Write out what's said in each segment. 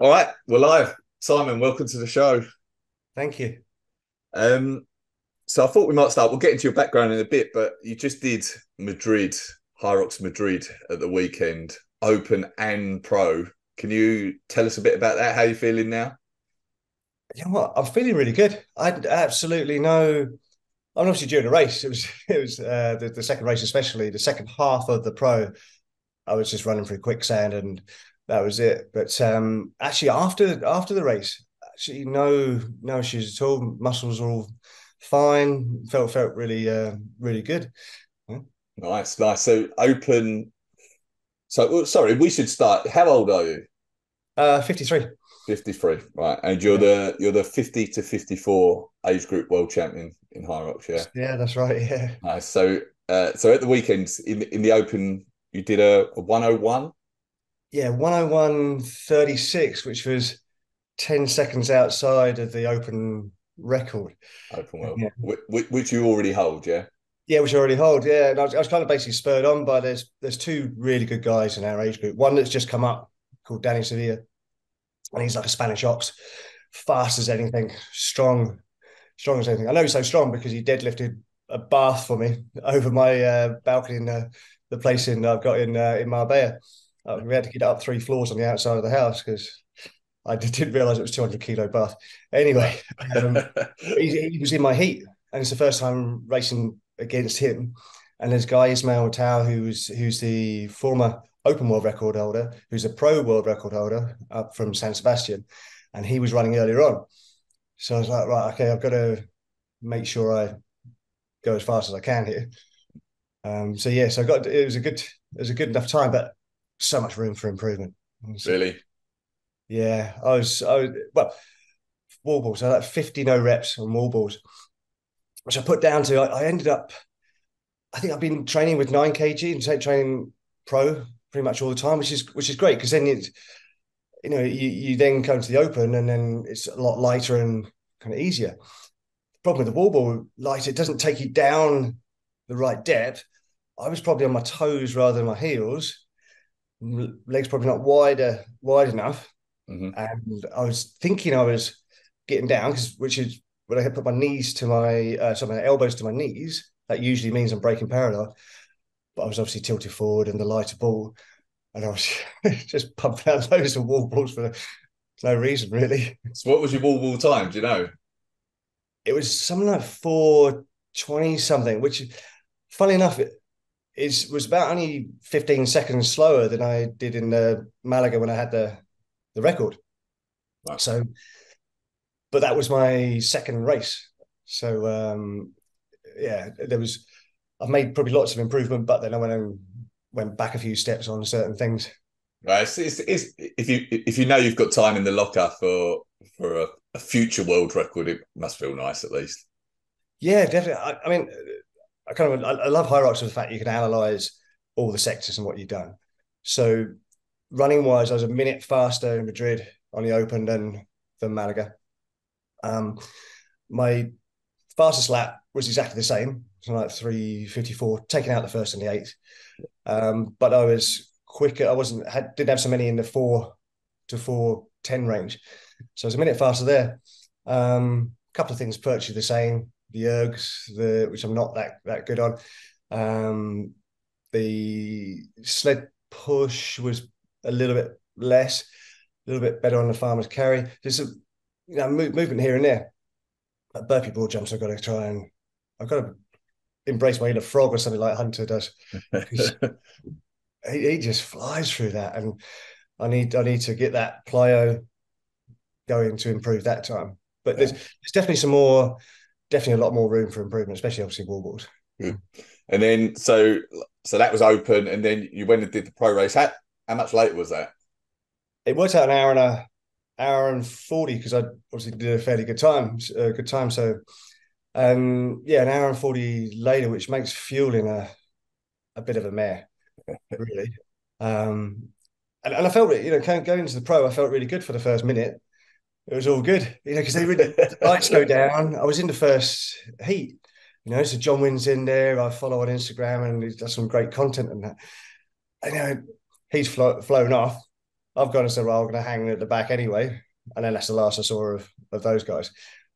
All right, we're live. Simon, welcome to the show. Thank you. So I thought we might start. We'll get into your background in a bit, but you just did Madrid, Hyrox Madrid at the weekend, Open and Pro. Can you tell us a bit about that? How are you feeling now? You know what? I'm feeling really good. I had absolutely no... Obviously, during the race, it was the second race, especially the second half of the pro. I was just running through quicksand, and that was it. But actually, after the race, actually no issues at all. Muscles are all fine. Felt really really good. Yeah. Nice. So Open. So sorry, we should start. How old are you? 53. 53, right, and you're the 50 to 54 age group world champion in Hyrox, yeah. Yeah, that's right, yeah. Nice. So, so at the weekend in the Open, you did a 101. Yeah, 101.36, which was 10 seconds outside of the Open record. Open world, yeah. Which you already hold, yeah. Yeah, which I already hold, yeah. And I was kind of basically spurred on by there's two really good guys in our age group. One that's just come up called Danny Sevilla. And he's like a Spanish ox, fast as anything, strong as anything. I know he's so strong because he deadlifted a bath for me over my balcony in the place I've got in Marbella. We had to get up 3 floors on the outside of the house because I didn't realise it was 200-kilo bath. Anyway, he was in my heat, and it's the first time racing against him. And there's guy Ismael Mateo, who's the former Open world record holder, who's a pro world record holder up from San Sebastian, and he was running earlier on. So I was like, right, okay, I've got to make sure I go as fast as I can here. So yeah, so I got it was a good enough time, but so much room for improvement. So, really? Yeah, I was well, wall balls. I had like 50 no reps on wall balls, which I put down to I ended up. I think I've been training with 9 kg and training pro pretty much all the time, which is great, because then it's, you know, you then come to the Open and then it's a lot lighter and kind of easier. The problem with the wall ball light, it doesn't take you down the right depth. I was probably on my toes rather than my heels. Legs probably not wide enough, and I was thinking I was getting down, which is when I had put my knees to my my elbows to my knees. That usually means I'm breaking parallel. But I was obviously tilted forward and the lighter ball, and I was just pumping out loads of wall balls for no reason, really. So what was your wall ball time? Do you know? It was something like 4:20-something, which, funnily enough, it was about only 15 seconds slower than I did in Malaga when I had the record. Right. So, but that was my second race. So, yeah, there was... I've made probably lots of improvement, but then I went back a few steps on certain things. Right, it's, if you know you've got time in the locker for a future world record, it must feel nice at least. Yeah, definitely. I mean, I love Hyrox for the fact you can analyse all the sectors and what you've done. So running wise, I was a minute faster in Madrid on the Open than Malaga. My fastest lap was exactly the same. So like 3:54, taking out the first and the eighth. But I was quicker. I didn't have so many in the 4:10 range. So I was a minute faster there. A couple of things virtually the same. The ergs, which I'm not that good on. The sled push was a little bit less, a little bit better on the farmer's carry. There's movement here and there. Like burpee broad jumps, I've got to embrace my inner frog or something like Hunter does. he just flies through that, and I need to get that plyo going to improve that time. But yeah, there's definitely a lot more room for improvement, especially obviously wall balls. Mm. And then so that was Open, and then you went and did the pro race. How much later was that? It worked out an hour and 40, because I obviously did a fairly good time. So. Yeah, an hour and 40 later, which makes fueling a bit of a mare, really. And I felt, going into the pro, I felt really good for the first minute. It was all good, because the lights go down. I was in the first heat, so John Wynn's in there. I follow on Instagram, and he does some great content and that. And he's flown off. I've gone and said, well, I'm going to hang at the back anyway. And then that's the last I saw of those guys.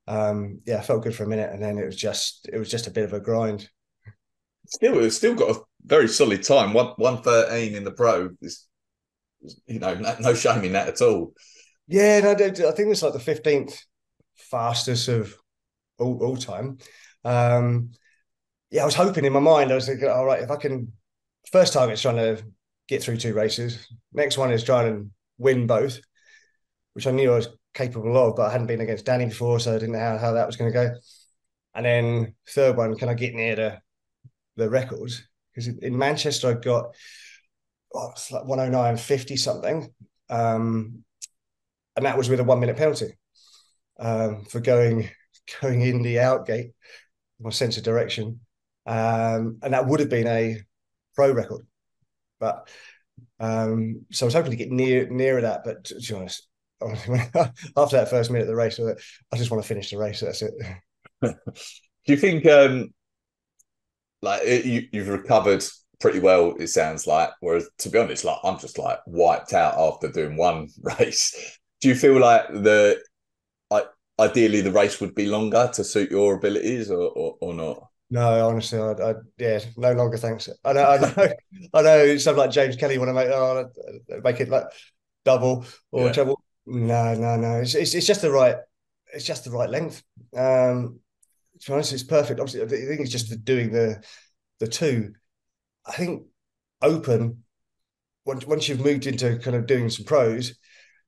Yeah, I felt good for a minute. And then it was just a bit of a grind. Still got a very solid time. 1:13 in the pro. Is, you know, no shame in that at all. Yeah, no, I think it's like the 15th fastest of all time. Yeah, I was hoping in my mind, I was thinking, all right, if I can... First target is trying to get through 2 races. Next one is trying to win both, which I knew I was capable of, but I hadn't been against Danny before, so I didn't know how that was going to go. And then third one, can I get near the records? Because in Manchester, I got it's like 109.50 something. And that was with a 1-minute penalty for going in the out gate, my sense of direction. And that would have been a pro record. But so I was hoping to get nearer that. But to be honest, after that first minute of the race, I just want to finish the race. That's it. Do you think you've recovered pretty well, it sounds like, whereas to be honest, like I'm just like wiped out after doing one race. Do you feel like ideally the race would be longer to suit your abilities or not? No, honestly, I no longer, thanks. I know. Some like James Kelly want to make it like double or treble. No. It's just the right length. To be honest, it's perfect. Obviously, I think it's just doing the two. I think open. Once you've moved into kind of doing some pros,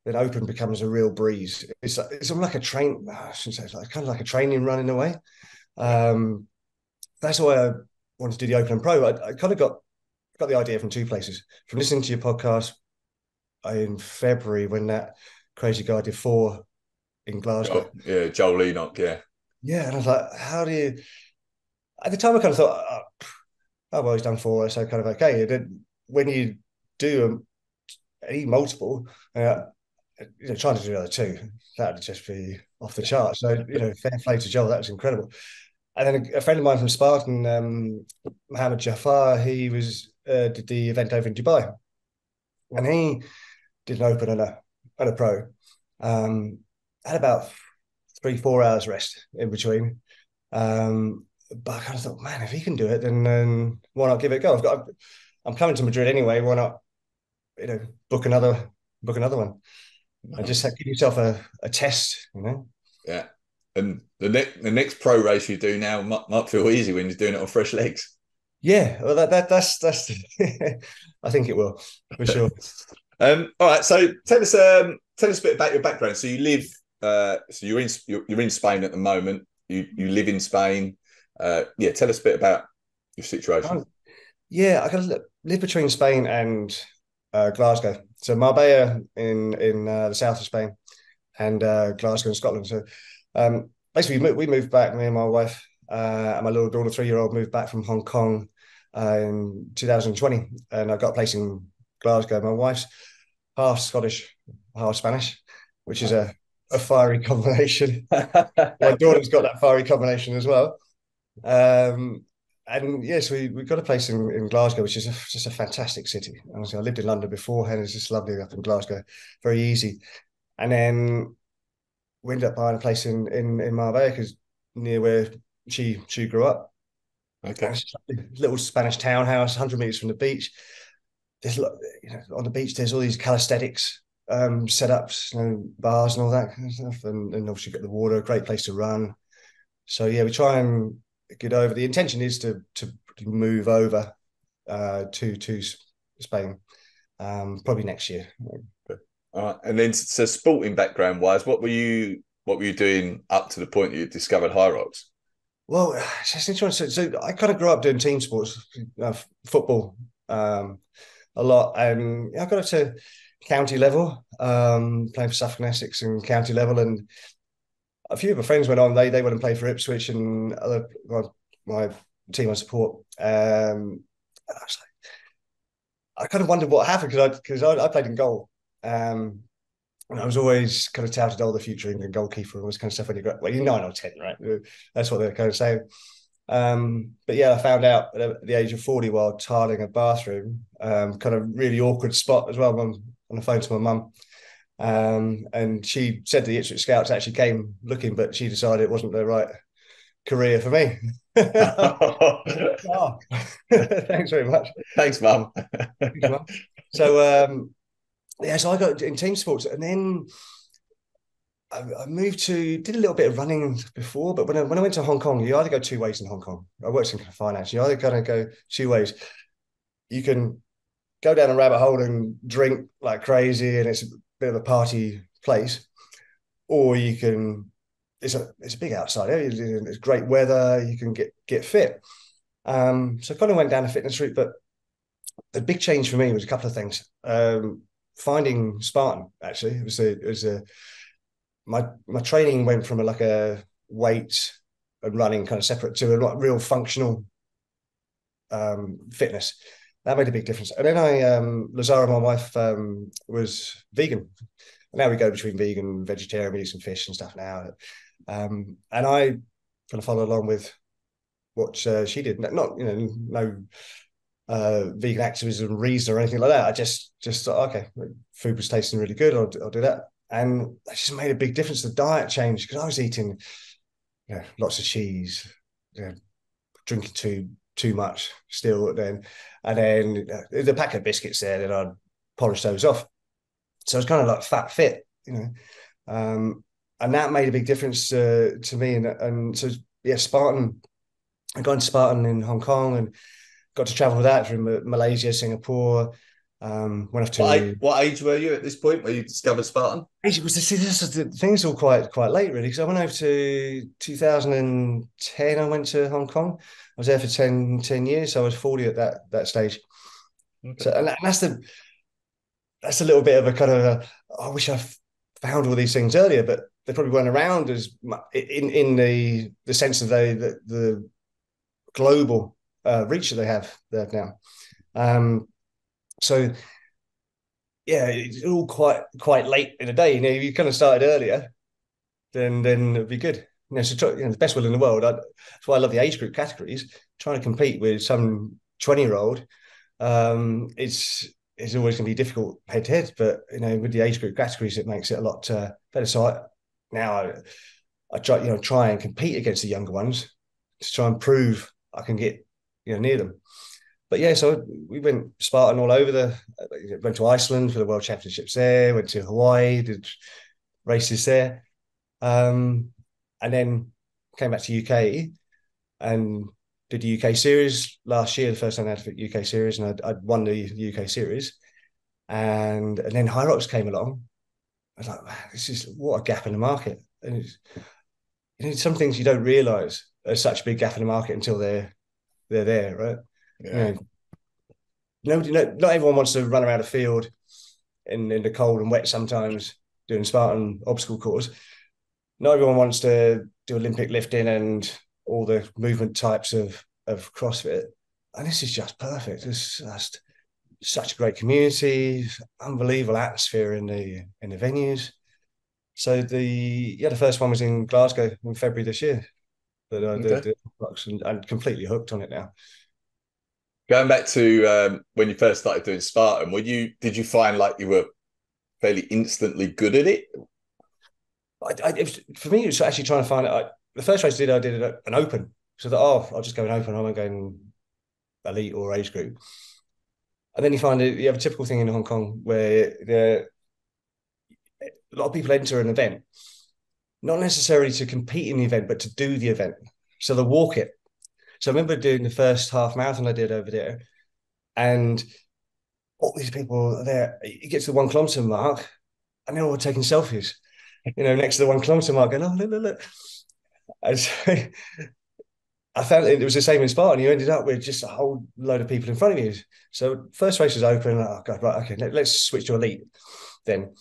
then open becomes a real breeze. It's like a train. I shouldn't say it's kind of like a training run in a way. That's why I wanted to do the Open and Pro. I kind of got the idea from 2 places. From listening to your podcast in February when that crazy guy did 4 in Glasgow. Joel Enoch, yeah. Yeah, and I was like, how do you... At the time, I kind of thought, oh, well, he's done 4, so kind of okay. And then when you do any multiple, trying to do the other 2, that would just be off the chart. So, fair play to Joel, that was incredible. And then a friend of mine from Spartan, Mohammed Jafar, he did the event over in Dubai. And he did an open and a pro. Had about 3-4 hours rest in between. But I kind of thought, man, if he can do it, then why not give it a go? I'm coming to Madrid anyway. Why not, book another one? And just give yourself a test, Yeah. And the next pro race you do now might feel easy when you're doing it on fresh legs. Yeah, well, that's I think it will for sure. All right, so tell us a bit about your background. So you live, so you're in Spain at the moment. You live in Spain. Tell us a bit about your situation. I kind of live between Spain and Glasgow. So Marbella in the south of Spain, and Glasgow in Scotland. So. Basically, we moved back, me and my wife and my little daughter, 3-year-old, moved back from Hong Kong in 2020. And I got a place in Glasgow. My wife's half Scottish, half Spanish, which is a fiery combination. My daughter's got that fiery combination as well. And yes, we got a place in Glasgow, which is just a fantastic city. Honestly, I lived in London beforehand. It's just lovely up in Glasgow, very easy. And then... we ended up buying a place in Marbella because near where she grew up. Okay. Little Spanish townhouse, 100 metres from the beach. There's on the beach, there's all these calisthenics setups, bars and all that kind of stuff. And obviously you've got the water, great place to run. So yeah, we try and get over. The intention is to move over to Spain probably next year. All right. And then, so sporting background wise, what were you doing up to the point you discovered Hyrox? Well, it's just interesting. So I kind of grew up doing team sports, football, a lot. I got up to county level, playing for Suffolk and Essex and county level, and a few of my friends went on. They went and played for Ipswich and other my team I support. And I was like, I kind of wondered what happened because I played in goal. And I was always kind of touted, the future England goalkeeper and all this kind of stuff when you're 9 or 10, right? That's what they're kind of saying. But yeah, I found out at the age of 40 while tiling a bathroom, kind of really awkward spot as well. on the phone to my mum. And she said the Ipswich Scouts actually came looking, but she decided it wasn't the right career for me. Oh. Thanks very much. Thanks, Mum. So, yeah, so I got in team sports, and then I moved to, did a little bit of running before, but when I went to Hong Kong, you either go two ways in Hong Kong. I worked in finance. You either kind of go two ways. You can go down a rabbit hole and drink like crazy, and it's a bit of a party place, or you can, it's a big outside area, it's great weather, you can get fit. So I kind of went down a fitness route, but the big change for me was a couple of things. Finding Spartan, actually. My training went from a weight and running kind of separate to a real functional fitness. That made a big difference. And then Lazara, my wife, was vegan. And now we go between vegan, vegetarian, we eat some fish and stuff now. And I kind of follow along with what she did. Not, you know, no vegan activism reason or anything like that. I just thought, okay, food was tasting really good. I'll do that. And that just made a big difference. The diet changed because I was eating, you know, lots of cheese, you know, drinking too much still then. And then the packet of biscuits there, then I'd polish those off. So it's kind of like fat fit, you know. And that made a big difference to me. And so, yeah, Spartan. I got into Spartan in Hong Kong and got to travel with that through Malaysia, Singapore. What age were you at this point when you discovered Spartan? It was the things all quite late, really, because I went over to 2010. I went to Hong Kong. I was there for 10 years. So I was 40 at that stage. Okay. So, and that's a little bit of a kind of a, I wish I found all these things earlier, but they probably weren't around as much in the sense of the global reach that they have there now. So, yeah, it's all quite late in the day. You know, if you kind of started earlier, then it'd be good. You know, so try, you know, the best will in the world. That's why I love the age group categories. Trying to compete with some 20-year-old, it's always going to be difficult head to head. But you know, with the age group categories, it makes it a lot better. So I try and compete against the younger ones to try and prove I can get, you know, near them. But yeah, so we went Spartan all over went to Iceland for the World Championships there, went to Hawaii, did races there. And then came back to UK and did the UK series last year, the first time I had the UK series, and I'd won the UK series. And then Hyrox came along. I was like, wow, this is what a gap in the market. And it's, you know, some things you don't realise are such a big gap in the market until they're there, right? Yeah. Not everyone wants to run around a field in the cold and wet sometimes doing Spartan obstacle course. Not everyone wants to do Olympic lifting and all the movement types of CrossFit. And this is just perfect. It's just such a great community, unbelievable atmosphere in the venues. So the first one was in Glasgow in February this year that I did, and I'm completely hooked on it now. Going back to when you first started doing Spartan, did you find like you were fairly instantly good at it? For me, it was actually trying to find out. The first race I did an open. So that, I'll just go an open. I won't go in elite or age group. And then you have a typical thing in Hong Kong where a lot of people enter an event, not necessarily to compete in the event, but to do the event. So they walk it. So I remember doing the first half marathon I did over there, and all these people are there. It gets to the 1 kilometre mark, and they're all taking selfies, you know, next to the 1 kilometre mark, going, oh, look. And so I found it was the same in Spartan. You ended up with just a whole load of people in front of you. So first race was open. Oh, God, right, okay, let's switch to elite then.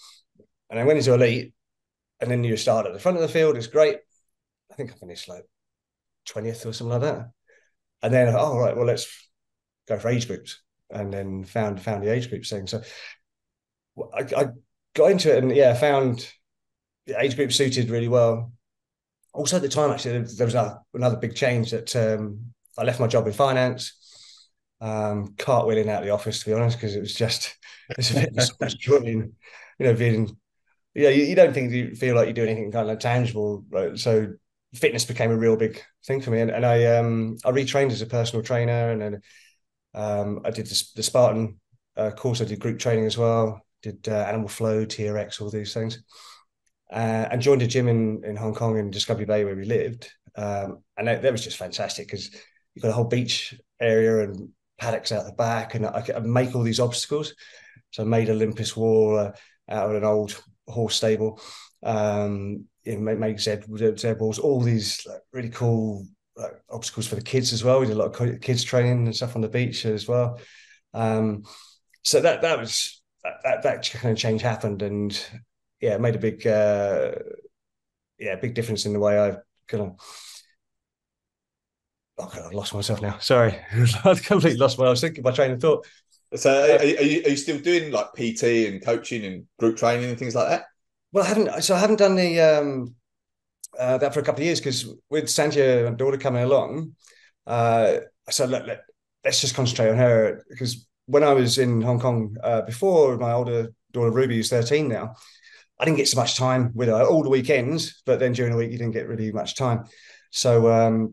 And I went into elite, and then you start at the front of the field. It's great. I think I finished like 20th or something like that. And then, oh, right, well, let's go for age groups. And then found the age group thing. So I got into it, and, yeah, found the age group suited really well. Also, at the time, actually, there was another big change that I left my job in finance, cartwheeling out of the office, to be honest, because it was just It's a bit disappointing, you know, being, yeah, you don't think you feel like you do anything kind of tangible, right? So fitness became a real big thing for me, and I retrained as a personal trainer, and then I did the Spartan course. I did group training as well, did Animal Flow, TRX, all these things, and joined a gym in Hong Kong in Discovery Bay where we lived, and that was just fantastic because you've got a whole beach area and paddocks out the back, and I could make all these obstacles. So I made Olympus wall out of an old horse stable, you know, make Z balls, all these like, really cool obstacles for the kids as well. We did a lot of kids training and stuff on the beach as well. So that kind of change happened, and yeah, it made a big big difference in the way I kind of. Oh God, I've lost myself now. Sorry, I've completely lost what I was thinking. My train of thought. So, are you still doing like PT and coaching and group training and things like that? Well, I haven't. So I haven't done the that for a couple of years because with Santia, my daughter, coming along, I said, let's just concentrate on her, because when I was in Hong Kong before, my older daughter Ruby, who's 13 now, I didn't get so much time with her all the weekends, but then during the week you didn't get really much time. So.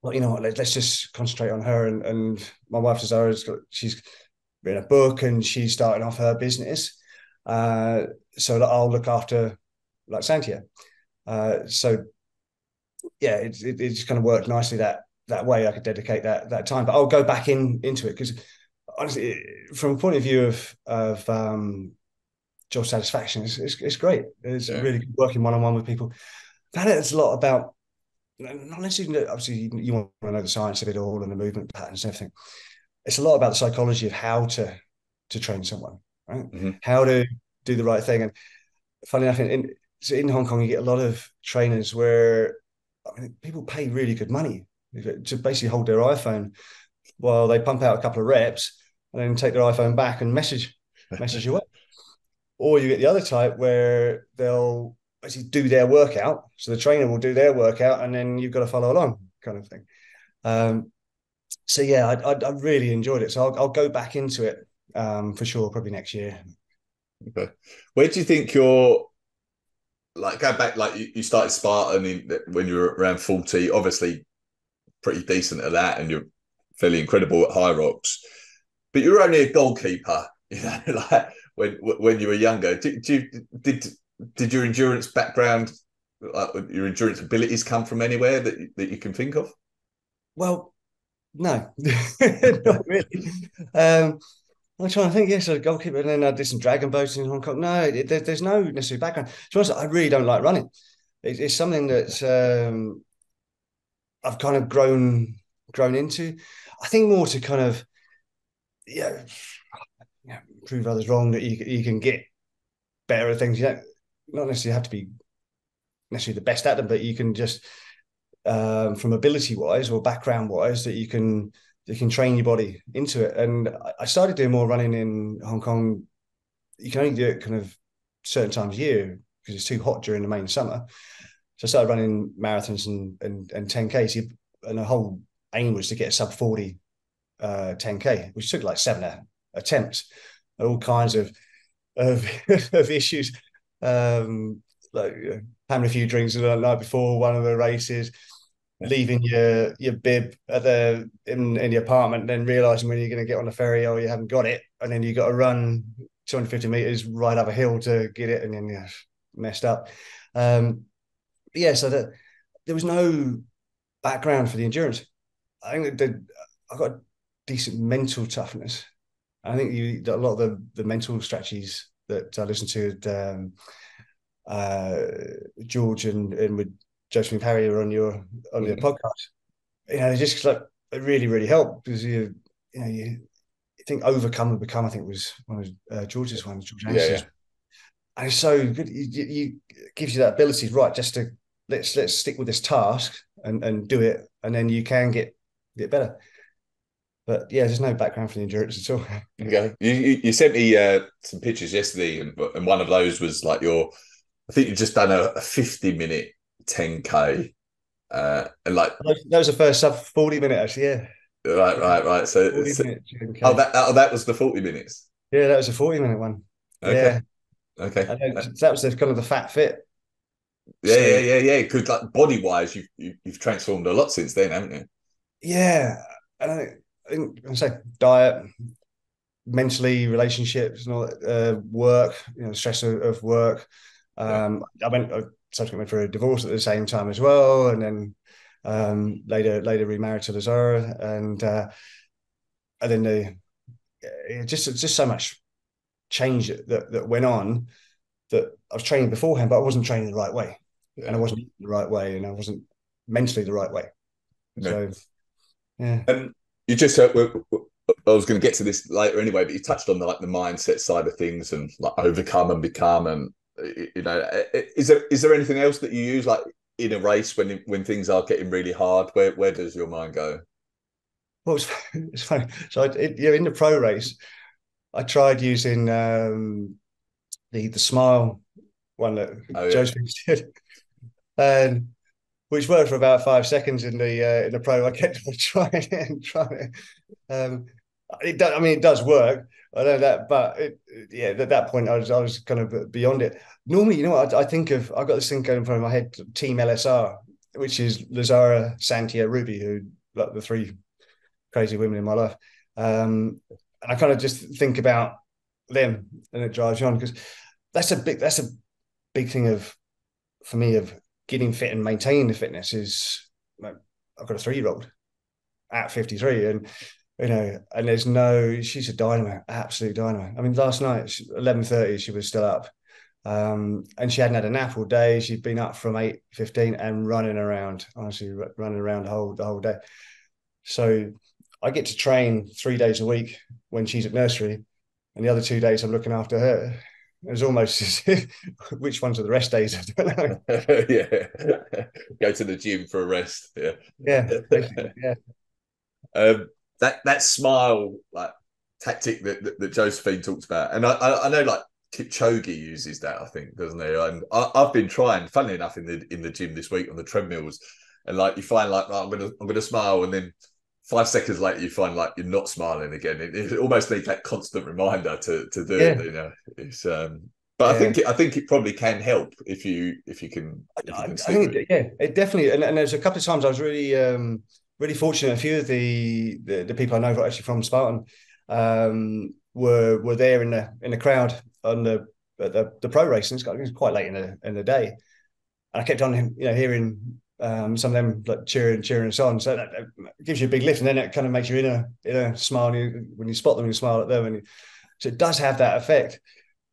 Well, you know what, let's just concentrate on her. And my wife, Lazara, she's written a book and she's starting off her business. So I'll look after, like, Santia. So, yeah, it just kind of worked nicely that way. I could dedicate that time. But I'll go back into it because, honestly, from a point of view of job satisfaction, it's great. It's really good working one-on-one with people. That is a lot about... Not necessarily, obviously, you want to know the science of it all and the movement patterns and everything. It's a lot about the psychology of how to train someone, right? Mm-hmm. How to do the right thing. And funny enough, in Hong Kong, you get a lot of trainers where people pay really good money to basically hold their iPhone while they pump out a couple of reps and then take their iPhone back and message you up. Or you get the other type where they'll actually do their workout, so the trainer will do their workout and then you've got to follow along, kind of thing. So yeah, I really enjoyed it, so I'll go back into it for sure, probably next year. Okay, where do you think you're, like, go back, like you started Spartan when you were around 40, obviously pretty decent at that, and you're fairly incredible at Hyrox, but you're only a goalkeeper, you know, like when you were younger. Did your endurance background, your endurance abilities, come from anywhere that you can think of? Well, no, not really. I'm trying to think. Yes, I was a goalkeeper, and then I did some dragon boating in Hong Kong. No, there's no necessary background. To be honest, I really don't like running. It's something that I've kind of grown into. I think more to kind of, prove others wrong, that you can get better at things. You don't not necessarily have to be necessarily the best at them, but you can just from ability wise or background wise that you can train your body into it. And I started doing more running in Hong Kong. You can only do it kind of certain times a year because it's too hot during the main summer. So I started running marathons and 10Ks, and the whole aim was to get a sub 40 10K, which took like 7 attempts, all kinds of issues, like having a few drinks the night before one of the races, leaving your bib at in your apartment, and then realising when you're going to get on the ferry, or you haven't got it, and then you got to run 250 metres right up a hill to get it, and then you're messed up. So that there was no background for the endurance. I think that I got a decent mental toughness. I think a lot of the mental strategies that I listened to with George and with Josephine Parry were on your podcast, you know, they just like really, really helped, because you think overcome and become, I think, was one of George's ones, George Anderson's. And it's so good. It gives you that ability, right, just to let's stick with this task and do it, and then you can get better. But yeah, there's no background for the endurance at all. Okay. You sent me some pictures yesterday, and one of those was like I think you've just done a 50-minute 10K. And like that was the first sub 40 minute, actually, yeah. Right. So, 40 minutes, 10K. That was the 40 minutes. Yeah, that was a 40-minute one. Okay. Yeah. Okay. That was kind of the fat fit. Yeah, so, yeah. Because like body-wise, you've transformed a lot since then, haven't you? Yeah. I say diet, mentally, relationships, and all that, work, stress of work. I subsequently went for a divorce at the same time as well, and then later remarried to Lazara, and then just so much change that went on that I was training beforehand, but I wasn't training the right way, and I wasn't eating the right way, and I wasn't mentally the right way. No. So, yeah. You just I was going to get to this later anyway, but you touched on the mindset side of things and like overcome and become, and is there anything else that you use like in a race when things are getting really hard? Where does your mind go? Well, it's funny. So in the pro race, I tried using the smile one that Josephine did, and which worked for about 5 seconds in the pro. I kept trying it. It does work. I know that, but at that point, I was kind of beyond it. Normally, I've got this thing going in front of my head, Team LSR, which is Lazara, Santia, Ruby, who like the three crazy women in my life. And I kind of just think about them, and it drives you on, because that's a big thing for me of getting fit and maintaining the fitness is like, I've got a 3-year-old at 53, and. She's a dynamo, absolute dynamo. I mean, last night, 11:30, she was still up. And she hadn't had a nap all day. She'd been up from 8:15 and running around the whole day. So I get to train 3 days a week when she's at nursery, and the other 2 days I'm looking after her. It's almost as if, which ones are the rest days? I don't know. Yeah. Go to the gym for a rest. Yeah. Yeah. Basically, yeah. That smile like tactic that Josephine talks about, and I know like Kipchoge uses that, I think, doesn't he? And I've been trying, funnily enough, in the gym this week on the treadmills, and like you find like right, I'm gonna smile, and then 5 seconds later you find like you're not smiling again. It almost needs that constant reminder to do it. It's but yeah. I think it probably can help if you can. It definitely, and there's a couple of times I was really fortunate. A few of the people I know were actually from Spartan were there in the crowd on the pro race, and it was quite late in the day. And I kept on hearing some of them like cheering us on. So that gives you a big lift, and then it kind of makes your inner smile. When you spot them, you smile at them, so it does have that effect.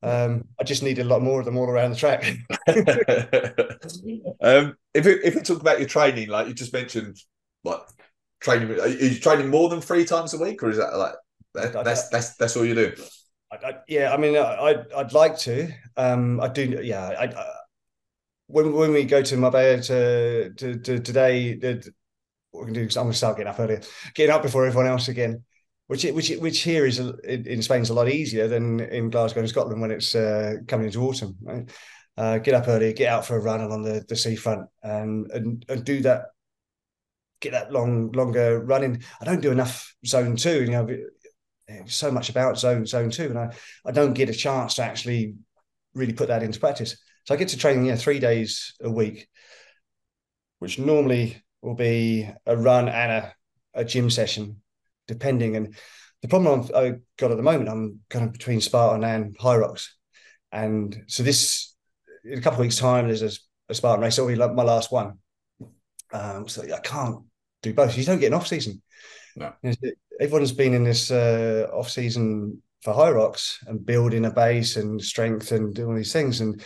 I just needed a lot more of them all around the track. If we talk about your training, like you just mentioned. Like training, are you training more than 3 times a week, or is that like that's all you do? I'd like to. I do. Yeah. When we go to Marbella to today, what we can do is I'm going to start getting up before everyone else again, which here is in Spain is a lot easier than in Glasgow and Scotland when it's coming into autumn. Right? Get up early, get out for a run along the seafront, and do that. Get that longer running. I don't do enough zone 2, so much about zone 2, and I don't get a chance to actually really put that into practice. So I get to train 3 days a week, which normally will be a run and a gym session, depending. And the problem I've got at the moment, I'm kind of between Spartan and Hyrox, and so this in a couple of weeks' time there's a Spartan race. It'll be like my last one. So I can't do both. You don't get an off season. No. Everyone's been in this off season for Hyrox and building a base and strength and doing all these things. And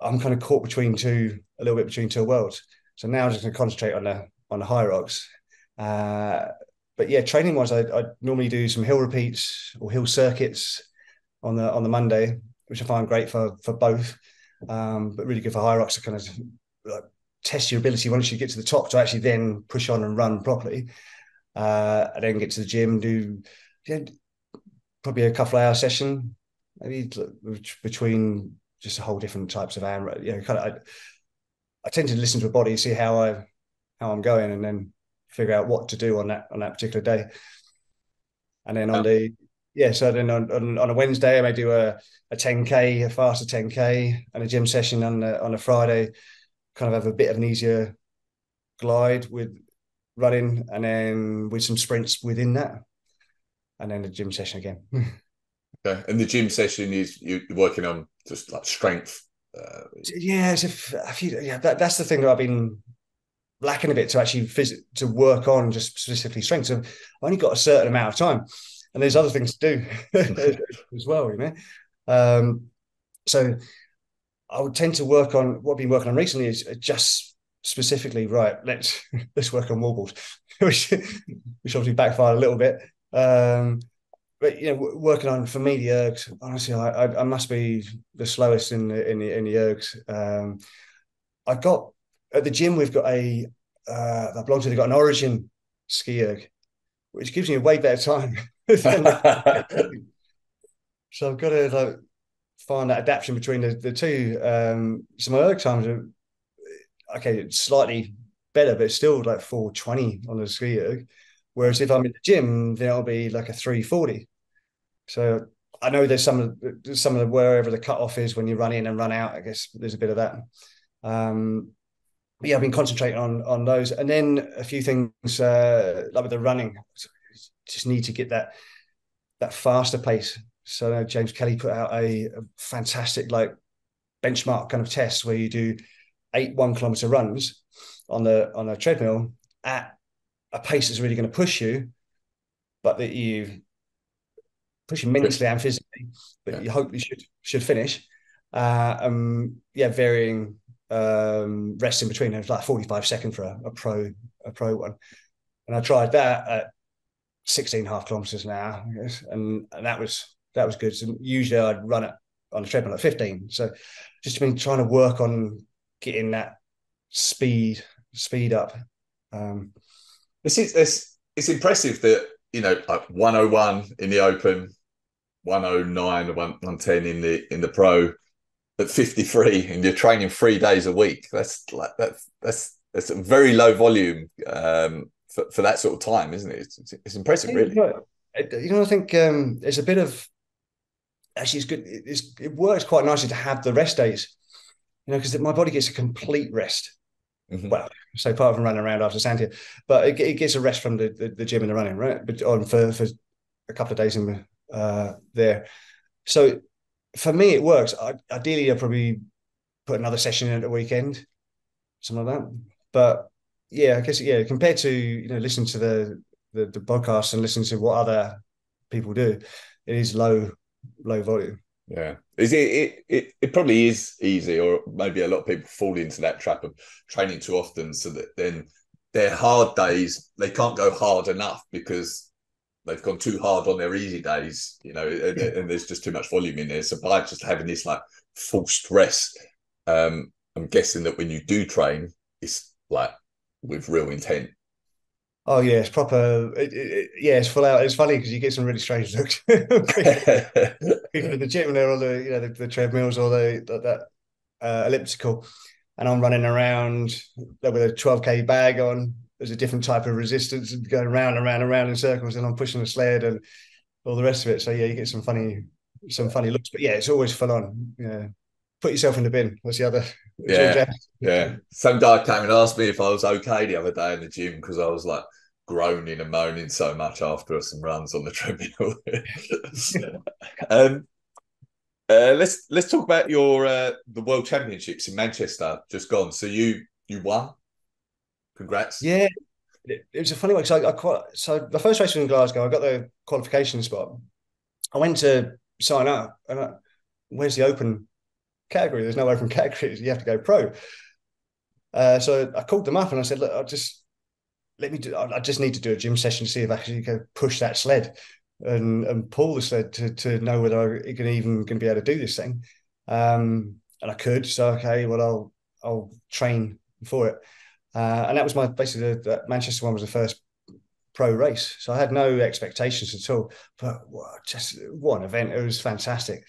I'm kind of caught a little bit between two worlds. So now I'm just going to concentrate on the Hyrox. But yeah, training wise, I normally do some hill repeats or hill circuits on the Monday, which I find great for both. But really good for Hyrox to kind of like, test your ability once you get to the top to actually then push on and run properly. I then get to the gym, do probably a couple hour session, maybe between just a whole different types of AMRA. I tend to listen to a body, see how I'm going, and then figure out what to do on that particular day. And then on the Yeah, so then on a Wednesday, I may do a 10K, a faster 10K, and a gym session on a Friday, kind of have a bit of an easier glide with running, and then with some sprints within that, and then the gym session again. Okay, and the gym session is you're working on just like strength. Yeah, so that's the thing that I've been lacking a bit to actually to work on, just specifically strength. So I've only got a certain amount of time. And there's other things to do as well, you know. So I would tend to work on what I've been working on recently is just specifically, right, let's work on wallballs, which obviously backfired a little bit. But you know, working on, for me, the ergs, honestly, I must be the slowest in the ergs. I've got at the gym, we've got I belong to, they've got an Origin ski erg, which gives me a way better time. So I've got to find that adaptation between the two. So my erg times are okay, it's slightly better, but it's still 4:20 on the ski erg. Whereas if I'm in the gym, then it'll be a 3:40. So I know there's some of the wherever the cutoff is when you run in and run out. I guess there's a bit of that. But yeah, I've been concentrating on those, and then a few things with the running. Just need to get that faster pace. So James Kelly put out a fantastic benchmark kind of test where you do 8 1-kilometer runs on a treadmill at a pace that's really going to push you, but that you push you mentally and physically, but you hopefully should finish. Varying rests in between. It was 45 seconds for a pro one, and I tried that at 16.5 kilometers an hour, I guess, and that was good. So usually I'd run it on a treadmill at 15. So just been trying to work on getting that speed up. It's impressive that, you know, 1:01 in the Open, 1:09 or 1:10 in the Pro, at 53, and you're training 3 days a week. That's a very low volume. For that sort of time, isn't it? It's impressive, really. I think it's a bit of, actually, it's good. It works quite nicely to have the rest days, you know, because my body gets a complete rest. Mm-hmm. Well, so apart from running around after Santia, but it gets a rest from the gym and the running, right? But for a couple of days in there. So for me, it works. Ideally, I'll probably put another session in at the weekend, something like that. But yeah, I guess, yeah, compared to, you know, listening to the podcast and listening to what other people do, it is low volume. Yeah. It probably is easy, or maybe a lot of people fall into that trap of training too often, so that then their hard days, they can't go hard enough because they've gone too hard on their easy days, you know, and there's just too much volume in there. So by just having this forced rest, I'm guessing that when you do train, it's with real intent. Oh yeah, it's proper. It's full out. It's funny because you get some really strange looks. People in the gym, they're on the treadmills or that elliptical, and I'm running around with a 12K bag on. There's a different type of resistance going round and round and round in circles, and I'm pushing a sled and all the rest of it. So yeah, you get some funny looks. But yeah, it's always full on. Yeah. Put yourself in the bin. That's the other. Yeah. Some guy came and asked me if I was okay the other day in the gym because I was groaning and moaning so much after some runs on the treadmill. Let's talk about your the World Championships in Manchester just gone. So you won. Congrats. Yeah, it was a funny one. So the first race was in Glasgow. I got the qualification spot. I went to sign up, and where's the open category? There's no open categories. You have to go pro. So I called them up and I said, look, I just need to do a gym session to see if I actually can push that sled and pull the sled to know whether I'm even going to be able to do this thing. And I could. So, okay, well, I'll train for it. And that was the Manchester one was the first pro race. So I had no expectations at all. But what an event. It was fantastic.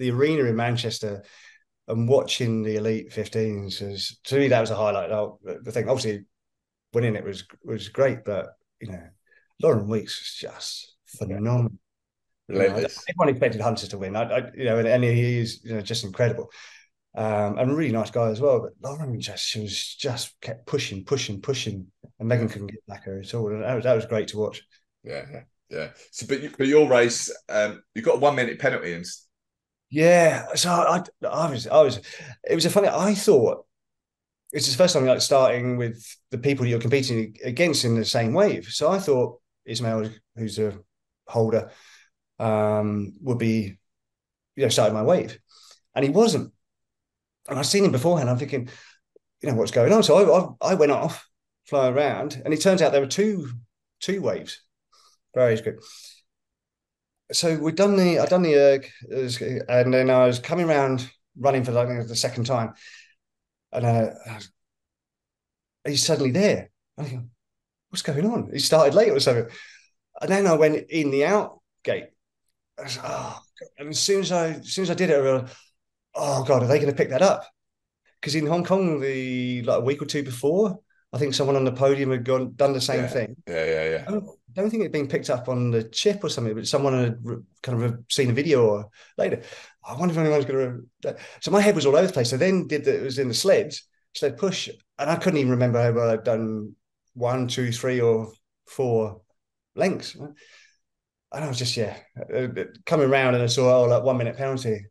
The arena in Manchester and watching the elite 15s was, to me, that was a highlight. The thing, obviously, winning it was great, but you know, Lauren Weeks was just phenomenal. Relentless. Everyone expected Hunter to win. And he's just incredible, and a really nice guy as well. But Lauren just kept pushing, and Megan couldn't get back her at all. And that was great to watch. Yeah. So, but your race, you got a 1 minute penalty, and yeah. So I was. It was a funny. I thought it's the first time like starting with the people you're competing against in the same wave. So I thought Ismael, who's a holder, would be, starting my wave, and he wasn't. And I'd seen him beforehand. I'm thinking, what's going on? So I went off, flying around, and it turns out there were two waves. Very good. So I'd done the erg, and then I was coming around running for the second time, and he's suddenly there. I think, what's going on? He started late or something. And then I went in the out gate. I was, and as soon as I did it, I realized, oh God, are they going to pick that up? Because in Hong Kong, a week or two before, I think someone on the podium had done the same thing. Yeah. I don't think it'd been picked up on the chip or something, but someone had kind of seen a video or later. I wonder if anyone's going to. So my head was all over the place. I then it was in the sled push, and I couldn't even remember how I'd done 1, 2, 3, or 4 lengths. And I was just, coming round, and I saw, 1 minute penalty.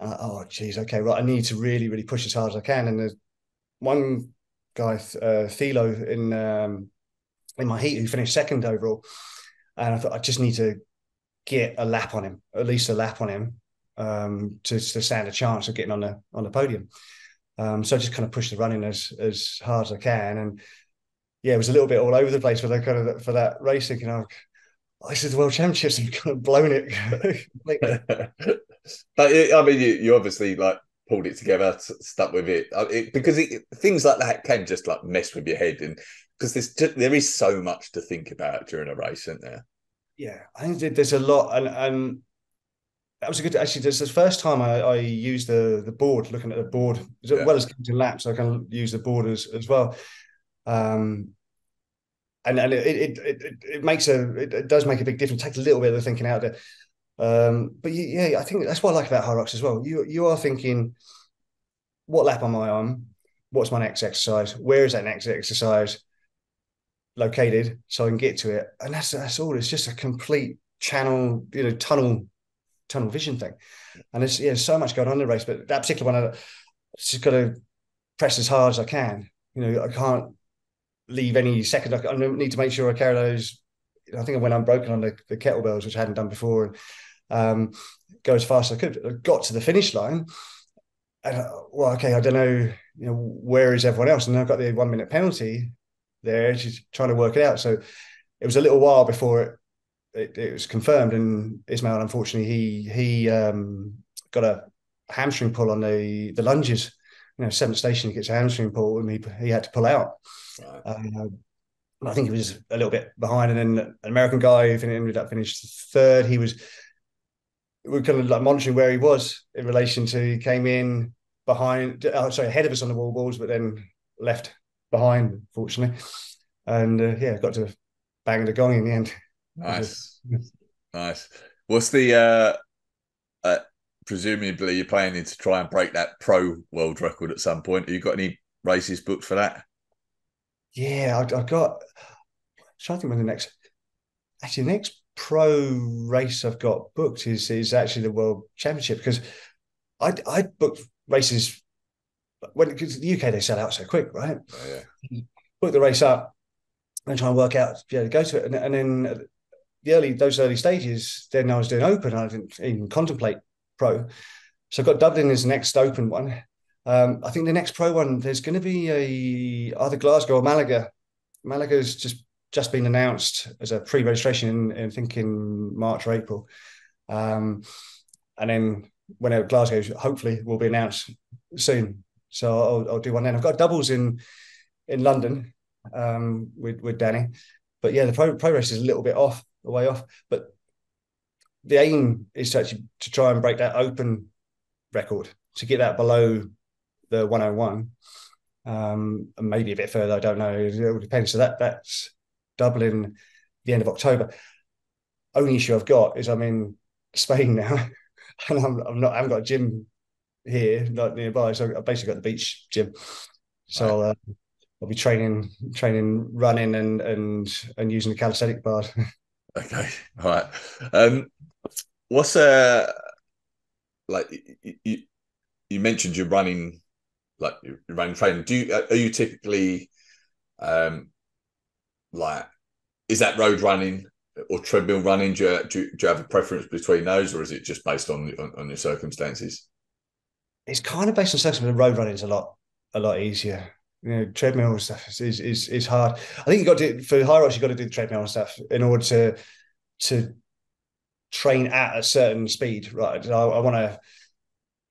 And I need to really, really push as hard as I can. And there's one guy, Thilo, in my heat, who finished second overall. And I thought, I just need to get a lap on him, at least a lap on him, to stand a chance of getting on the podium. So I just kind of pushed the running as hard as I can. And yeah, it was a little bit all over the place for that race, thinking, this is the World Championships, and kind of blown it. But you obviously pulled it together, stuck with it because things like that can just mess with your head, and because there is so much to think about during a race, isn't there? Yeah, I think there's a lot, and that was a good. Actually, this is the first time I used the board, looking at the board as well as counting laps. I can use the board as well, and it does make a big difference. Takes a little bit of the thinking out there. I think that's what I like about Hyrox as well. You are thinking, what lap am I on? What's my next exercise? Where is that next exercise located so I can get to it? And that's all. It's just a complete channel, tunnel vision thing. And it's so much going on in the race, but that particular one, I just got to press as hard as I can. I can't leave any second. I need to make sure I carry those. I think I went unbroken on the kettlebells, which I hadn't done before, and go as fast as I could. I got to the finish line, and I don't know, where is everyone else? And I've got the 1 minute penalty there. She's trying to work it out. So it was a little while before it was confirmed. And Ismail, unfortunately, he got a hamstring pull on the lunges. 7th station, he gets a hamstring pull, and he had to pull out. Right. I think he was a little bit behind, and then an American guy who ended up finishing third. We were kind of monitoring where he was in relation to. He came in ahead of us on the wall balls, but then left behind, fortunately. And got to bang the gong in the end. Nice. What's the presumably you're planning to try and break that pro world record at some point? Have you got any races booked for that? Yeah, I'm trying to think when the next pro race I've got booked is actually the World Championship, because I booked races because the UK, they sell out so quick, right? Oh, yeah. Book the race up and try and work out to go to it. And then those early stages, then I was doing open, and I didn't even contemplate pro. So I've got Dublin as the next open one. I think the next pro one, there's going to be either Glasgow or Malaga. Malaga's just been announced as a pre-registration, I think in March or April. And then whenever Glasgow, hopefully, will be announced soon. So I'll do one then. I've got doubles in London with Danny. But yeah, the pro race is a little bit a way off. But the aim is to try and break that open record, to get that below the 101, and maybe a bit further, I don't know, it all depends. So that's Dublin, the end of October. Only issue I've got is I'm in Spain now, and I haven't got a gym here, like nearby, so I've basically got the beach gym. So right. I'll be training, running, and using the calisthenic bar. Okay, all right. What's like you mentioned you're running, like you're running training. Are you typically like, is that road running or treadmill running? Do you have a preference between those, or is it just based on your circumstances? It's kind of based on circumstances. Road running is a lot easier. You know, treadmill and stuff is hard. I think you got to, for Hyrox, you've got to do the treadmill and stuff in order to train at a certain speed, right? I want to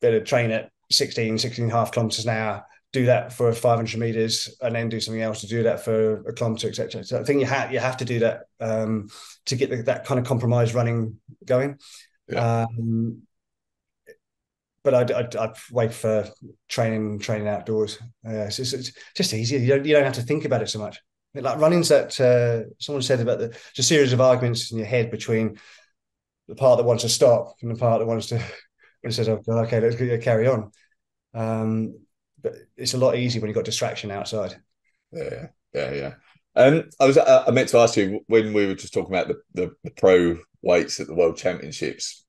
be able to train at 16.5 kilometers an hour, do that for 500 meters, and then do something else to do that for a kilometer, etc. So I think you have to do that to get that kind of compromise running going. Yeah. But I wait for training outdoors. It's just easier. You don't have to think about it so much. Like running's that someone said about it's a series of arguments in your head between the part that wants to stop and the part that wants to, and says, "Oh, okay, let's carry on." But it's a lot easier when you've got distraction outside. Yeah. I meant to ask you when we were just talking about the pro weights at the World Championships.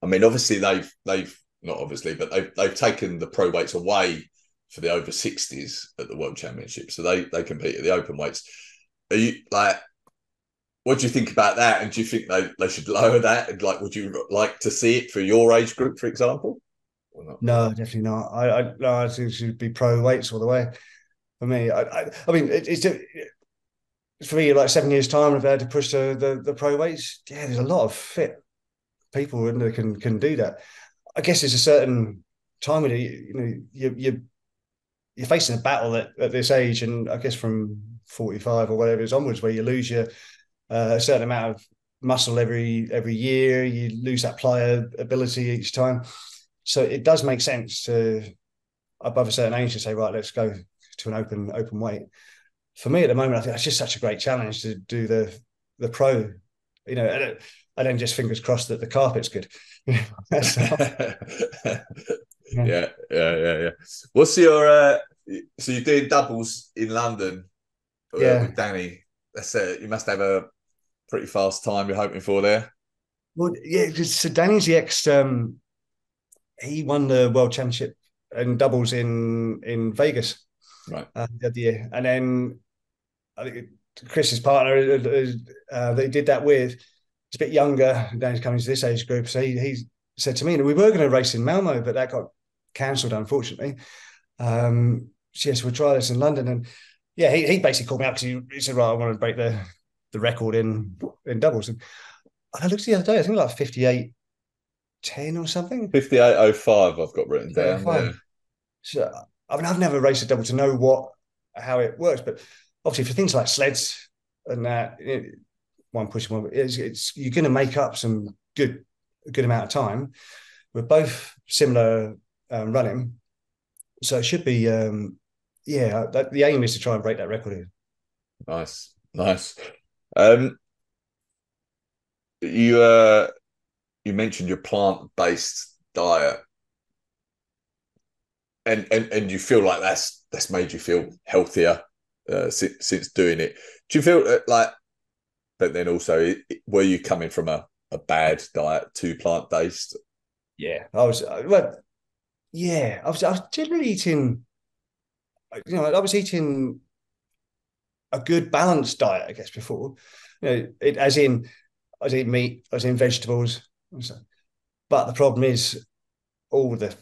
I mean, obviously they've not obviously, but they've taken the pro weights away for the over 60s at the World Championships, so they compete at the open weights. Are you like? What do you think about that? And do you think they should lower that? And like, would you like to see it for your age group, for example? Or not? No, definitely not. I think it should be pro weights all the way. For me, I mean, it's for me like 7 years' time. If I had to push the pro weights, yeah, there's a lot of fit people that can do that. I guess there's a certain time when you're facing a battle at this age, and I guess from 45 or whatever it's onwards, where you lose your a certain amount of muscle every year, you lose that pliability each time. So it does make sense to, above a certain age, to say, right, let's go to an open weight. For me at the moment, I think it's just such a great challenge to do the pro, you know, and then just fingers crossed that the carpet's good. Yeah. What's your, so you're doing doubles in London with Danny. That's it. You must have a pretty fast time you're hoping for there. Well, yeah. So Danny's the ex. He won the World Championship in doubles in Vegas, right? The other year, and then I think Chris's partner that he did that with is a bit younger. Danny's coming to this age group, so he said to me, "We were going to race in Malmo, but that got cancelled, unfortunately." Yes, we'll try this in London. And yeah, he basically called me up because he said, "Right, I want to break the record in doubles." And I looked the other day, I think like 58.10 or something. 58.05, I've got written down. Yeah. So I mean, I've never raced a double to know how it works, but obviously for things like sleds and that, one pushing one, you're going to make up some good amount of time. We're both similar running, so it should be. Yeah, the aim is to try and break that record in. Nice. You mentioned your plant-based diet, and you feel like that's made you feel healthier since doing it. Do you feel like? But then also, were you coming from a bad diet to plant-based? Yeah, I was. I was generally eating. You know, I was eating a good balanced diet, I guess, before. You know, as in, I was eating meat, I was eating vegetables. But the problem is all the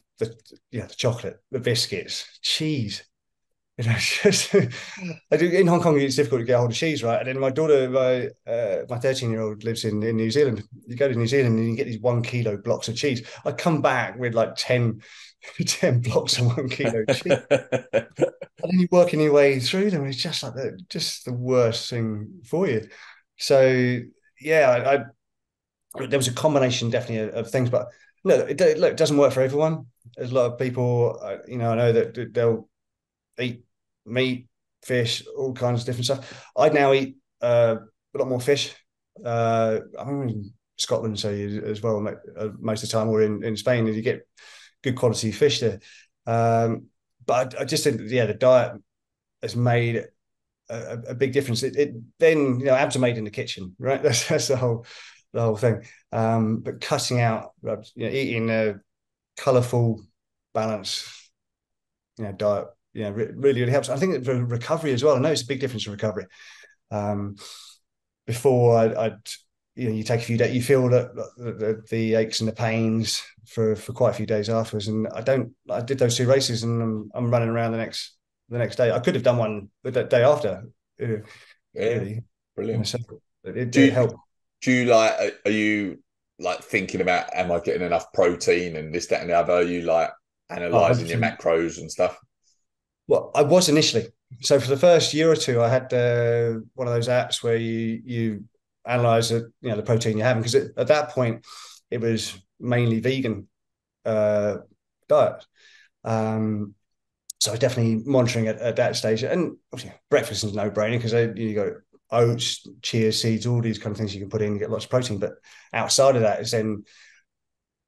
chocolate, the biscuits, cheese. You know, in Hong Kong, it's difficult to get a hold of cheese, right? And then my daughter, my 13-year-old lives in New Zealand. You go to New Zealand and you get these 1 kilo blocks of cheese. I come back with like 10 blocks of 1 kilo cheese. And then you're working your way through them. It's just like the worst thing for you. So yeah, there was a combination definitely of things, but no, it doesn't work for everyone. There's a lot of people, I know that they'll eat meat, fish, all kinds of different stuff. I now eat a lot more fish. I mean, Scotland, so as well, most of the time, or in Spain, and you get good quality fish there. But I just think that, yeah, the diet has made a big difference. It then, you know, abs are made in the kitchen, right? That's the whole thing. But cutting out, you know, eating a colourful, balanced, you know, diet, you know, really helps. I think for recovery as well. I know it's a big difference in recovery. Before I'd you know, you take a few days, you feel that the aches and the pains for quite a few days afterwards. And I did those two races, and I'm running around the next day. I could have done one that day after. Yeah, really. Brilliant. So it did help. Do you are you like thinking about, am I getting enough protein and this, that, and the other? Are you like analysing your macros and stuff? Well, I was initially. So for the first year or two, I had one of those apps where you analyze the, you know, the protein you're having, because at that point it was mainly vegan diet. So I was definitely monitoring at that stage, and obviously breakfast is no brainer, because you got oats, chia seeds, all these kind of things you can put in and get lots of protein. But outside of that is then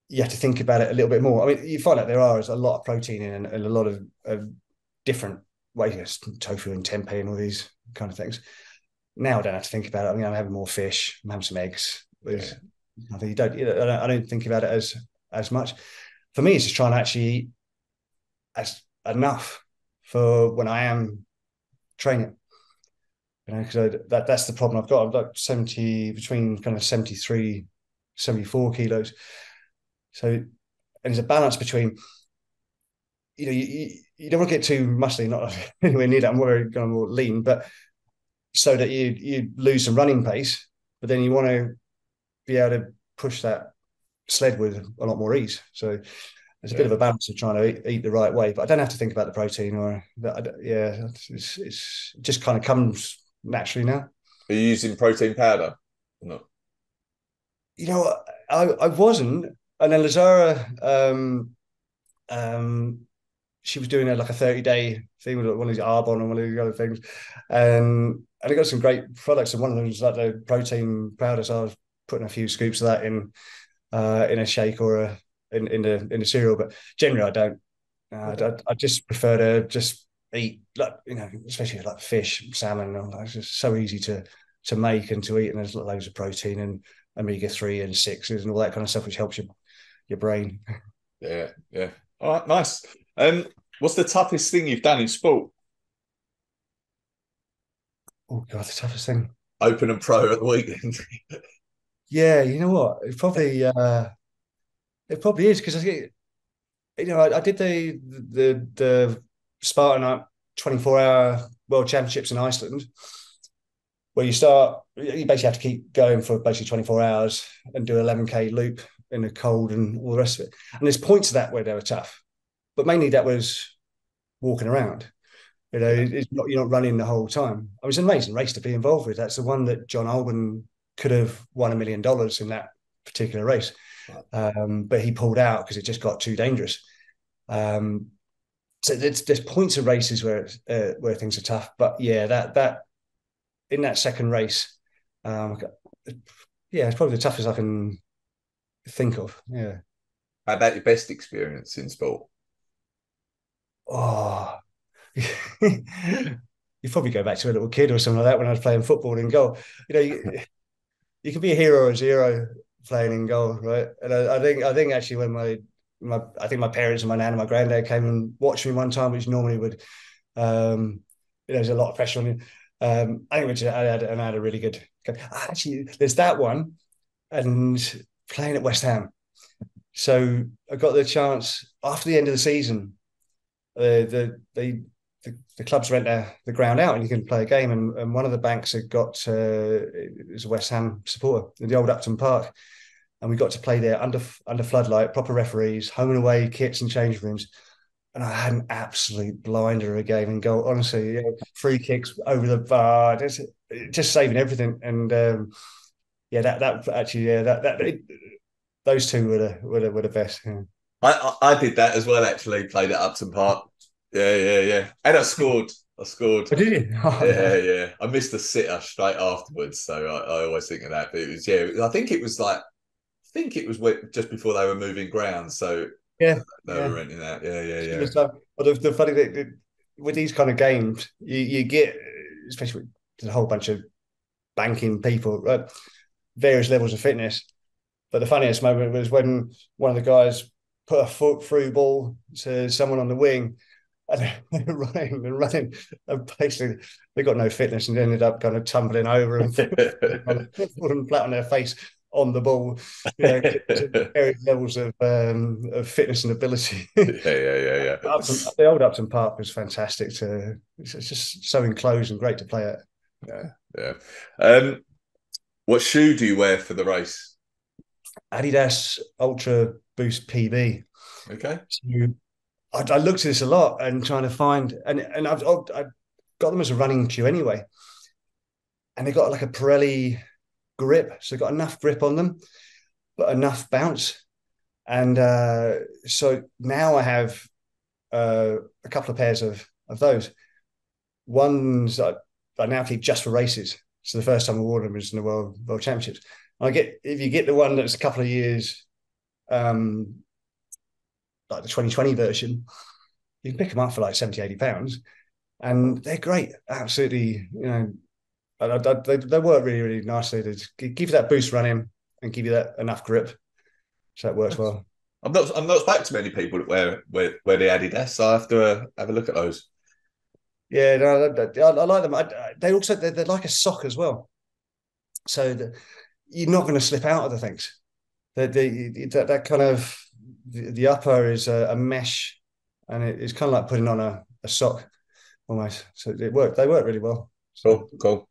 you have to think about it a little bit more. I mean, you find out there's a lot of protein in and a lot of different ways, tofu and tempeh and all these kind of things. Now I don't have to think about it. I mean, I'm having more fish. I'm having some eggs. Yeah. I don't think about it as much. For me, it's just trying to actually eat as enough for when I am training. You know, because that's the problem I've got. I'm like between 73, 74 kilos. So, and there's a balance between, you know, you don't want to get too muscly, not anywhere near that. I'm going to more lean, but so that you lose some running pace, but then you want to be able to push that sled with a lot more ease. So there's a bit of a balance of trying to eat the right way, but I don't have to think about the protein or that. Yeah, it's just kind of comes naturally now. Are you using protein powder? No. You know, I wasn't, and then Lazara, she was doing like a 30-day thing with one of these Arbonne and one of these other things. And I got some great products, and one of them was like the protein powder. So I was putting a few scoops of that in a shake or in the cereal. But generally, I don't. I just prefer to just eat, like, you know, especially like fish, salmon. And all that. It's just so easy to make and to eat, and there's loads of protein and omega-3 and 6s and all that kind of stuff, which helps your brain. Yeah, yeah. All right, nice. What's the toughest thing you've done in sport? Oh God, the toughest thing. Open and pro at the weekend. Yeah, you know what? It probably is, because I think, you know, I did the Spartan 24-hour World Championships in Iceland, where you basically have to keep going for basically 24 hours and do an 11K loop in the cold and all the rest of it. And there's points of that where they were tough. But mainly that was walking around. You know, you're not running the whole time. It was an amazing race to be involved with. That's the one that John Alban could have won $1 million in, that particular race. But he pulled out because it just got too dangerous. So there's points of races where things are tough. But yeah, that in that second race, yeah, it's probably the toughest I can think of. Yeah. How about your best experience in sport? Oh, you probably go back to a little kid or something like that when I was playing football in goal. You know, you can be a hero or a zero playing in goal, right? And I think actually when my parents and my nan and my granddad came and watched me one time, which normally would, you know, there's a lot of pressure on you. I had a really good game. Actually, there's that one, and playing at West Ham. So I got the chance after the end of the season. The clubs rent the ground out and you can play a game. And one of the banks had got is a West Ham supporter in the old Upton Park, and we got to play there under floodlight, proper referees, home and away kits and change rooms. And I had an absolute blinder of a game in goal. Honestly, you know, free kicks over the bar, just saving everything. And yeah, those two were the best. Yeah. I did that as well, actually. Played at Upton Park. Yeah. And I scored. Oh, did you? Oh, yeah. I missed a sitter straight afterwards, so I always think of that. But it was, I think it was like think it was just before they were moving ground, so yeah, they were renting out. Yeah. But the funny thing with these kind of games, you get, especially with there's a whole bunch of banking people, right? Various levels of fitness. But the funniest moment was when one of the guys put a through ball to someone on the wing, and they were running, and basically they got no fitness and ended up kind of tumbling over and falling flat on their face on the ball. You know, various levels of fitness and ability. Yeah. The old Upton Park was fantastic. It's just so enclosed and great to play at. Yeah. What shoe do you wear for the race? Adidas Ultra Boost PB. Okay. So I looked at this a lot and trying to find, and I got them as a running shoe anyway. And they got like a Pirelli grip. So they got enough grip on them, but enough bounce. And so now I have a couple of pairs of those. Ones that I now keep just for races. So the first time I wore them was in the World Championships. And if you get the one that's a couple of years, like the 2020 version, you can pick them up for like £70-80, and they're great. Absolutely, you know, they work really, really nicely. They give you that boost running and give you that enough grip, so that works well. I'm not back to many people that wear the Adidas, so I have to have a look at those. Yeah, no, I like them. They're like a sock as well, so you're not going to slip out of the things. That kind of the upper is a mesh, and it's kind of like putting on a sock almost. So it worked. They work really well. So cool.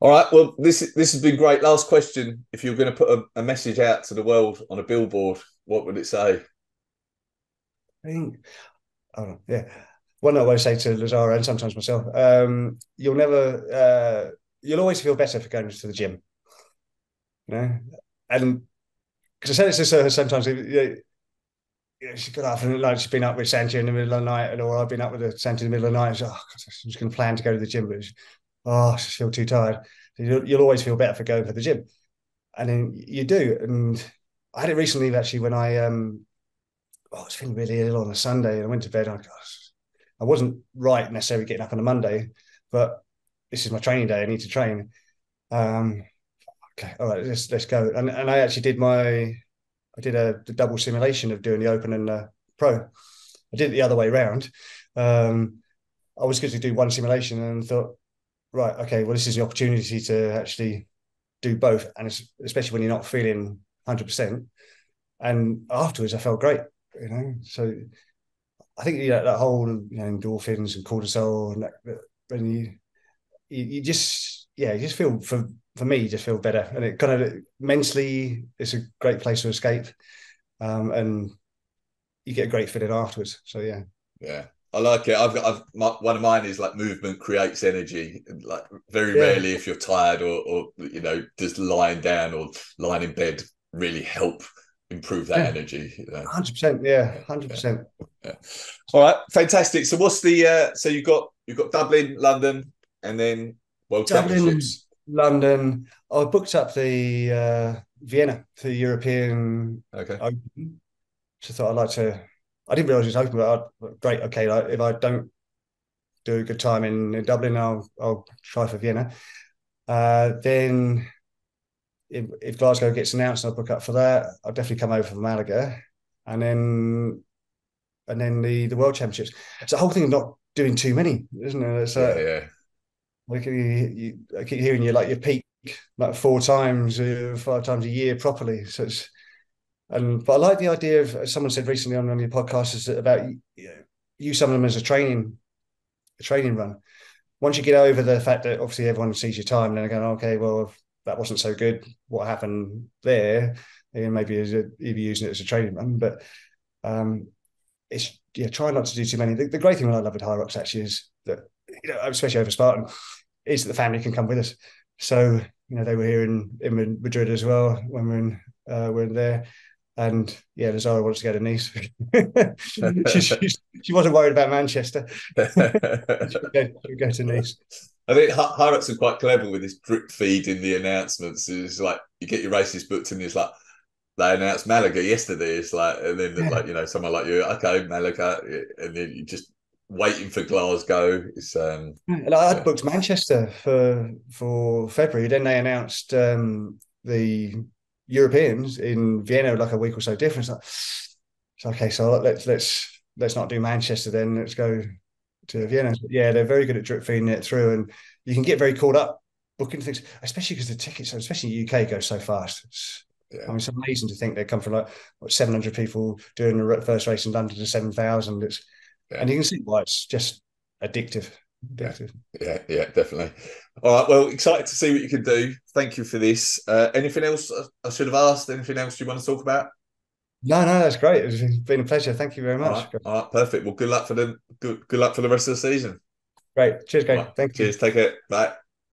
All right. Well, this has been great. Last question: if you're going to put a message out to the world on a billboard, what would it say? I think. Oh yeah. One I always say to Lazara and sometimes myself, you'll always feel better for going to the gym. You know? And because I said this to her sometimes, she got up and like she's been up with Santia in the middle of the night, or I've been up with Santia in the middle of the night, and she's like, oh, I'm just going to plan to go to the gym, but she's feel too tired. So you'll always feel better for going to the gym. And then you do. And I had it recently, actually, when I was feeling really ill on a Sunday, and I went to bed, and I wasn't right necessarily getting up on a Monday, but this is my training day. I need to train. Okay, all right, let's go. And I actually did the double simulation of doing the Open and the Pro. I did it the other way around. I was going to do one simulation and thought, right, okay, well, this is the opportunity to actually do both, and especially when you're not feeling 100%. And afterwards, I felt great, you know. So I think that whole endorphins and cortisol, and when you just you just feel for me, you just feel better, and it kind of mentally it's a great place to escape, and you get a great feeling afterwards. So yeah, I like it. One of mine is like movement creates energy. Like very rarely, if you're tired or just lying down or lying in bed, really help improve that energy. 100%, yeah, 100%. Yeah. All right, fantastic. So what's the you've got Dublin, London, and then World Championships. London. I booked up the Vienna for the European Open. So I thought I didn't realise it was open, but great. Okay, like if I don't do a good time in Dublin, I'll try for Vienna. Then if Glasgow gets announced, I'll book up for that. I'll definitely come over for Malaga, and then the World Championships. It's the whole thing of not doing too many, isn't it? It's I keep hearing you like your peak like 4 times, 5 times a year properly. So but I like the idea of, as someone said recently on one of your podcasts, is about use some of them as a training run. Once you get over the fact that obviously everyone sees your time, then they're going, okay, well, if that wasn't so good, what happened there? And maybe you're using it as a training run, but try not to do too many. The great thing that I love with Hyrox actually is that, especially over Spartan, is that the family can come with us. So, they were here in Madrid as well when we're in there. And yeah, Lazara wants to go to Nice. she wasn't worried about Manchester. She'll go to Nice. I think Hyrox are quite clever with this drip feed in the announcements. It's like you get your races booked and it's like, They announced Malaga yesterday. It's like, and then like, you know, someone like you, okay, Malaga, and then you just waiting for Glasgow. It's and I'd booked Manchester for February. Then they announced the Europeans in Vienna like a week or so different. It's like, okay, so let's not do Manchester then. Let's go to Vienna. But yeah, they're very good at drip feeding it through, and you can get very caught up booking things, especially because the tickets, especially the UK, go so fast. Yeah. I mean, it's amazing to think they come from like what, 700 people doing the first race in London to 7,000. It's and you can see why it's just addictive. Yeah, definitely. All right, well, excited to see what you can do. Thank you for this. Anything else I should have asked? Anything else you want to talk about? No, that's great. It's been a pleasure. Thank you very much. All right, perfect. Well, good luck for the rest of the season. Great. Cheers, guys. Right. Thank you. Cheers. Take care. Bye.